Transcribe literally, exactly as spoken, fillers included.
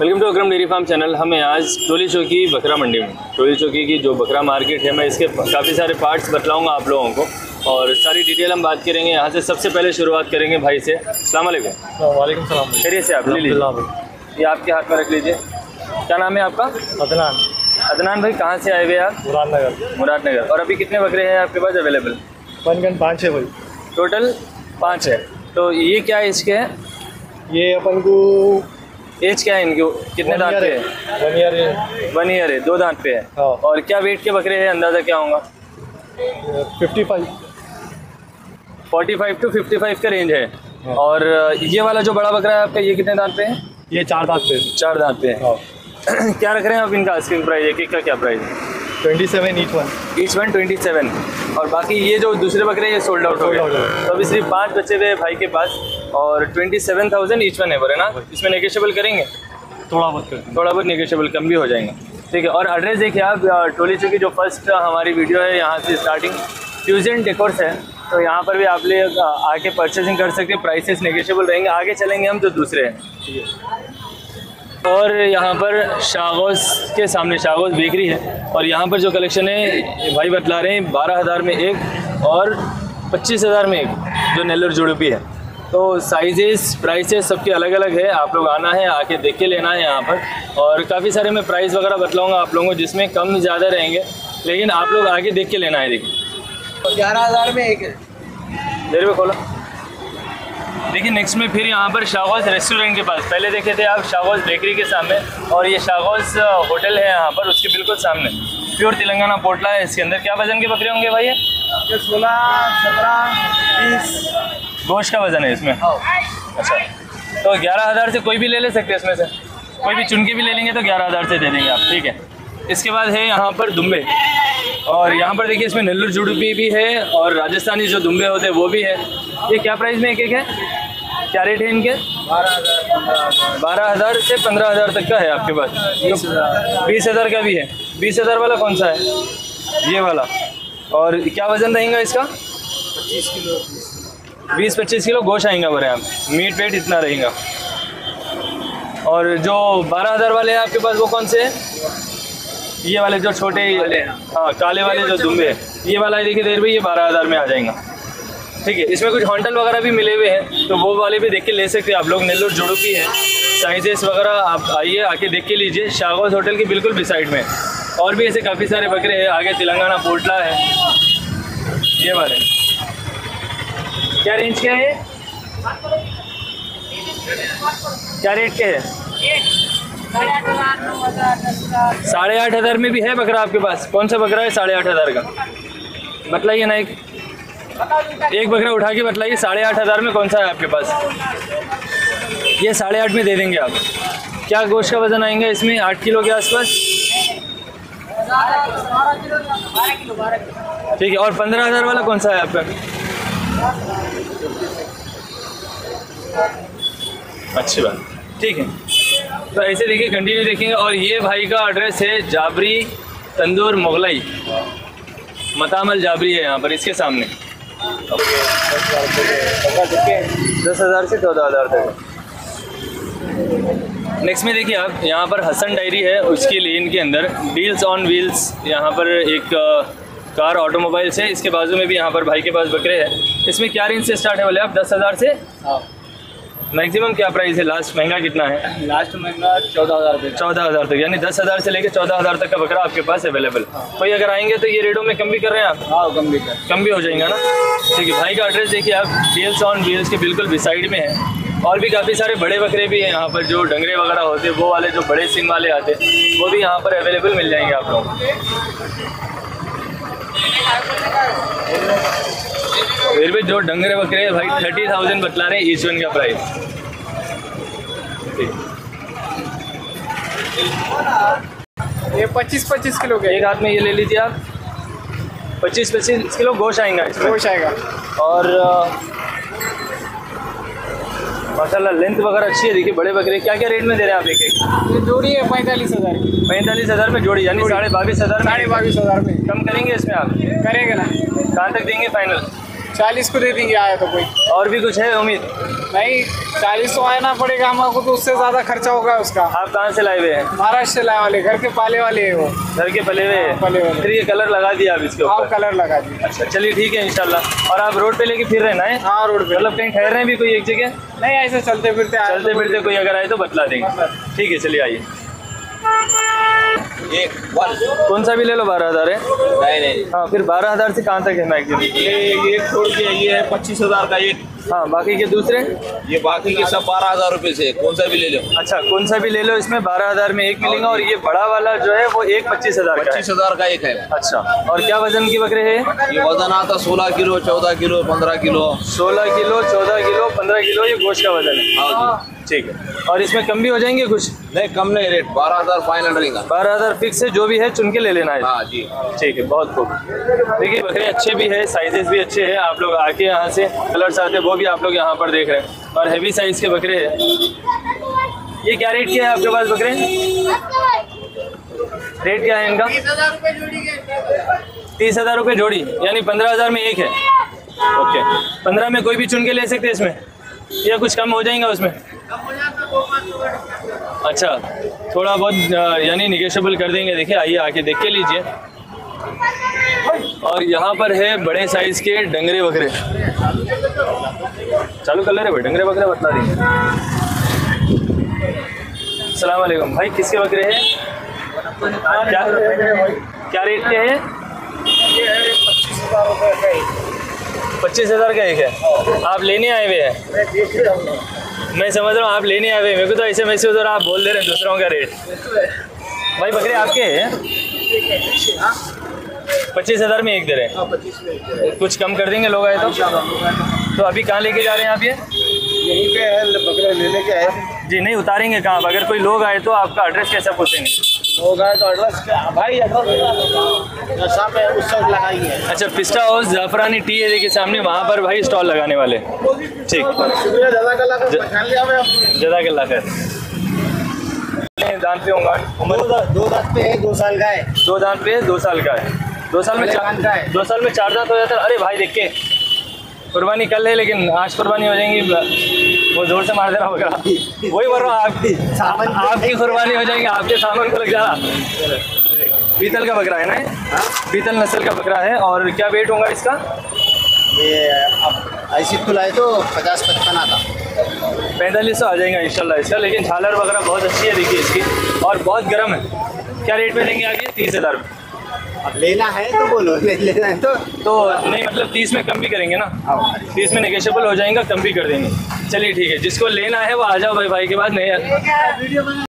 Welcome to Akram dairy farm channel. हमें आज टोली चौकी बकरा मंडी में, टोली चौकी की जो बकरा मार्केट है, मैं इसके काफ़ी सारे पार्ट्स बतलाऊंगा आप लोगों को और सारी डिटेल हम बात करेंगे। यहाँ से सबसे पहले शुरुआत करेंगे भाई से। अस्सलाम वालेकुम। वालेकुम सलाम। खैरियत से आप ले लीजिए, ये आपके हाथ में रख लीजिए। क्या नाम है आपका? अदनान। अदनान भाई कहाँ से आए हुए आप? मुराद नगर। मुराद नगर। और अभी कितने बकरे हैं आपके पास अवेलेबल? पनगन पाँच है भाई, टोटल पाँच है। तो ये क्या है इसके? ये अपन को एज क्या है इनके? कितने दांत पे है? वन ईयर है। वन ईयर है, दो दांत पे है। हाँ। और क्या वेट के बकरे हैं, अंदाज़ा क्या होगा? Fifty five forty five to fifty five का रेंज है। हाँ। और ये वाला जो बड़ा बकरा है आपका, ये कितने दांत पे है? ये चार दांत पे। चार दांत पे है। हाँ। क्या रख रहे हैं आप इनका आइसक्रीम प्राइस? एक एक का क्या प्राइस है? Twenty seven each one. Each one twenty seven. और बाकी ये जो दूसरे बकरे ये सोल्ड आउट हो गए, तो अभी सिर्फ पाँच बचे हुए भाई के पास। और twenty seven thousand each one है बरे ना? इसमें नेगोशिएबल करेंगे थोड़ा बहुत, थोड़ा बहुत नेगोशिएबल कम भी हो जाएंगे। ठीक है। और एड्रेस देखिए आप, टोली चौकी जो फर्स्ट हमारी वीडियो है, यहाँ से स्टार्टिंग फ्यूजन डेकोर्स है, तो यहाँ पर भी आप लोग आके परचेजिंग कर सकते हैं। प्राइसेस नेगोशिएबल रहेंगे। आगे चलेंगे हम तो दूसरे हैं, और यहाँ पर शाहौज़ के सामने शाहौज़ बेकरी है, और यहाँ पर जो कलेक्शन है भाई बतला रहे हैं बारह हज़ार में एक और पच्चीस हज़ार में एक, जो नेल्लूर जुड़पी है। तो साइजेस प्राइसेस सबके अलग अलग है, आप लोग आना है, आके देख के लेना है यहाँ पर। और काफ़ी सारे मैं प्राइस वगैरह बतलाऊँगा आप लोगों को, जिसमें कम ज़्यादा रहेंगे, लेकिन आप लोग आके देख के लेना है। देखिए ग्यारह हज़ार में एक है, देर में खोला। देखिए नेक्स्ट में फिर यहाँ पर शाहौज़ रेस्टोरेंट के पास, पहले देखे थे आप शाहौज़ बेकरी के सामने, और ये शाहौज़ होटल है यहाँ पर, उसके बिल्कुल सामने। प्योर तेलंगाना पोटला है। इसके अंदर क्या वजन के बकरे होंगे भाई? ये सोलह सत्रह बीस गोश्त का वजन है इसमें। अच्छा, तो ग्यारह हज़ार से कोई भी ले ले सकते हैं, इसमें से कोई भी चुन के भी ले लेंगे तो ग्यारह हज़ार से दे देंगे आप। ठीक है। इसके बाद है यहाँ पर दुम्बे, और यहाँ पर देखिए इसमें नल्लूर जुड़पी भी है और राजस्थानी जो दुम्बे होते हैं वो भी है। ये क्या प्राइस में एक एक है? क्या रेट है इनके? बारह हज़ार से पंद्रह हज़ार तक का है आपके पास। बीस हज़ार का भी है। बीस हज़ार वाला कौन सा है? ये वाला। और क्या वज़न रहेगा इसका? पच्चीस किलो, बीस पच्चीस किलो गोश्त आएगा बरे आप, मीट पेट इतना रहेगा। और जो बारह हज़ार वाले हैं आपके पास वो कौन से हैं? ये वाले जो छोटे, हाँ काले वाले जो दुम्बे हैं, ये वाला देखिए देर भाई, ये बारह हज़ार में आ जाएगा। ठीक है। इसमें कुछ हॉन्टल वगैरह भी मिले हुए हैं, तो वो वाले भी देख के ले सकते हैं आप लोग। नेल्लूर जुड़पी है। साइजेस वगैरह आप आइए, आके देख के लीजिए। शाहौज़ होटल के बिल्कुल बिसाइड में और भी ऐसे काफ़ी सारे बकरे हैं। आगे तेलंगाना पोटला है। ये वाले क्या रेंज के है? क्या रेट के है? साढ़े आठ हज़ार में भी है बकरा आपके पास। कौन सा बकरा है साढ़े आठ हज़ार का? बतलाइए ना, एक एक बकरा उठा के बतलाइए साढ़े आठ हज़ार में कौन सा है आपके पास? ये साढ़े आठ में दे देंगे आप। क्या गोश्त का वज़न आएगा इसमें? आठ किलो के आसपास। ठीक है। और पंद्रह हज़ार वाला कौन सा है आपका? अच्छी बात। ठीक है। तो ऐसे देखिए कंटिन्यू देखेंगे। और ये भाई का एड्रेस है जाबरी तंदूर मुगलाई, मतामल जाबरी है यहाँ पर, इसके सामने। दस हज़ार से चौदह हज़ार तक। नेक्स्ट में देखिए आप, यहाँ पर हसन डायरी है, उसकी लेन के अंदर व्हील्स ऑन व्हील्स, यहाँ पर एक कार ऑटोमोबाइल्स है। इसके बाजू में भी यहाँ पर भाई के पास बकरे हैं। इसमें क्या रेंज से स्टार्ट है बोले आप? दस हज़ार से मैक्सिमम क्या प्राइस है? लास्ट महंगा कितना है? लास्ट महंगा चौदह हज़ार तक। चौदह हज़ार तक, यानी दस हज़ार से लेकर चौदह हज़ार तक का बकरा आपके पास अवेलेबल। कोई अगर आएंगे तो ये रेटों में कम भी कर रहे हैं आप? हाँ, कम भी कर कम भी हो जाएगा ना। ठीक है। भाई का एड्रेस देखिए आप, व्हील्स ऑन व्हील्स के बिल्कुल बिसाइड में है। और भी काफ़ी सारे बड़े बकरे भी हैं यहाँ पर, जो डंगरे वगैरह होते हैं वो वाले, जो बड़े सिंग वाले आते हैं, वो भी यहाँ पर अवेलेबल मिल जाएंगे आप लोगों को। फिर भी जो डंगरे बकरे भाई थर्टी थाउजेंड बतला रहे हैं ईच वन का प्राइस। ये पच्चीस पच्चीस किलो के। एक हाथ में ये ले लीजिए आप। पच्चीस पच्चीस किलो गोश्त आएगा इसमें। गोश्त आएगा। और मसाला लेंथ वगैरह अच्छी है। देखिए बड़े बकरे क्या क्या रेट में दे रहे हैं आप? एक एक जोड़ी है पैंतालीस हज़ार। पैंतालीस हज़ार में जोड़ी, यानी साढ़े बाईस हज़ार। साढ़े बाईस हज़ार में कम करेंगे इसमें आप? करेंगे ना। कहाँ तक देंगे फाइनल? चालीस को दे देंगे आया तो कोई। और भी कुछ है उम्मीद? नहीं, चालीस तो आना पड़ेगा हमको, तो उससे ज़्यादा खर्चा होगा उसका। आप कहाँ से लाए हुए हैं? महाराष्ट्र से लाए वाले, घर के पाले वाले हैं वो। घर के पले हुए हैं? पले वाले। फिर ये कलर लगा दिया आप इसके ऊपर? हाँ कलर लगा दिया। अच्छा चलिए ठीक है इंशाल्लाह। और आप रोड पे लेके फिर रहे ना है? हाँ रोड पे। मतलब कहीं ठहर रहे हैं भी कोई एक जगह? नहीं ऐसे चलते फिरते आए, चलते फिरते कोई अगर आए तो बतला देंगे। ठीक है चलिए आइए। कौन सा भी ले लो, बारह हज़ार है? नहीं नहीं। हाँ फिर बारह हज़ार से कहाँ तक है मैक्सिमम? ये एक छोड़ के ये है पच्चीस हज़ार का एक। हाँ बाकी के दूसरे? ये बाकी के सब बारह हज़ार रुपये से, कौन सा भी ले लो। अच्छा कौन सा भी ले लो, इसमें बारह हज़ार में एक मिलेगा। और ये बड़ा वाला जो है वो एक पच्चीस हज़ार का, पच्चीस हज़ार का एक है। अच्छा और क्या वजन की बकरे है ये? वजन आता सोलह किलो, चौदह किलो, पंद्रह किलो। सोलह किलो, चौदह किलो, पंद्रह किलो ये गोश्त का वजन है। ठीक है। और इसमें कम भी हो जाएंगे कुछ? नहीं कम नहीं, रेट बारह हज़ार फाइनल रहेगा। बारह हज़ार फिक्स है, जो भी है चुन के ले लेना है। हाँ जी ठीक है, बहुत खूब। देखिए बकरे अच्छे भी है, साइजेस भी अच्छे हैं। आप लोग आके यहाँ से कलर्स आते हैं वो भी आप लोग यहाँ पर देख रहे हैं। और हैवी साइज के बकरे हैं। ये क्या रेट क्या है आपके पास बकरे? रेट क्या है इनका? तीस हज़ार रुपये जोड़ी, यानी पंद्रह हज़ार में एक है। ओके पंद्रह में कोई भी चुन के ले सकते हैं इसमें, या कुछ कम हो जाएगा उसमें? अच्छा थोड़ा बहुत यानी निगोशिएबल कर देंगे। देखिए आइए आके देख के लीजिए। और यहाँ पर है बड़े साइज के डंगरे बकरे। चालू कर ले रहे डंगरे बकरे, बता दीजिए। अस्सलाम वालेकुम भाई, किसके बकरे हैं? क्या क्या रेट के हैं? पच्चीस हज़ार का एक है। आप लेने आए हुए हैं? मैं समझ रहा हूँ आप लेने आए हुए, मेरे को तो ऐसे महसूस हो रहा है आप बोल दे रहे हैं दूसरों का रेट। भाई बकरे आपके हैं? पच्चीस हज़ार में एक दे रहे हैं, कुछ कम कर देंगे लोग आए तो। तो अभी कहाँ लेके जा रहे हैं आप ये? यहीं पे है बकरे लेने के आए जी। नहीं उतारेंगे कहाँ आप? अगर कोई लोग आए तो आपका एड्रेस कैसा पूछेंगे? लोग आए तो एड्रेस भाई सामने उस साइड लगाइए। अच्छा पिस्टा हाउस जाफरानी टी है देखिए सामने, वहाँ पर भाई स्टॉल लगाने वाले। ठीक जदाकल्ला खैर। दांत पे होगा? दो दांत पे है, दो साल का है। दो दांत पे है, दो साल का है। दो साल में चार, दो साल में चार दांत हो जाता है। अरे भाई देख के, कुर्बानी कल है लेकिन आज कुर्बानी हो जाएंगी। वो जोर से मार दे रहा होगा, वही बोल रहा हूँ आपकी सामन आपकी कुर्बानी हो जाएगी, आपके सामान को लग जाना। पीतल का बकरा है ना? पीतल नस्ल का बकरा है। और क्या वेट होगा इसका? ये अब ऐसी खुलाए तो पचास पचपन आता, पैंतालीस सौ आ जाएगा इंशाल्लाह इसका। लेकिन झालर वगैरह बहुत अच्छी है देखिए इसकी, और बहुत गर्म है। क्या रेट में लेंगे आगे? तीस हज़ार में। अब लेना है तो बोलो, ले लेना है तो तो नहीं मतलब तीस में कम भी करेंगे ना? तीस में नेगोशिएबल हो जाएगा, कम भी कर देंगे। चलिए ठीक है, जिसको लेना है वो आ जाओ भाई, भाई के बाद नहीं।